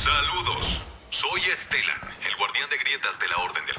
Saludos, soy Stellan, el guardián de grietas de la Orden del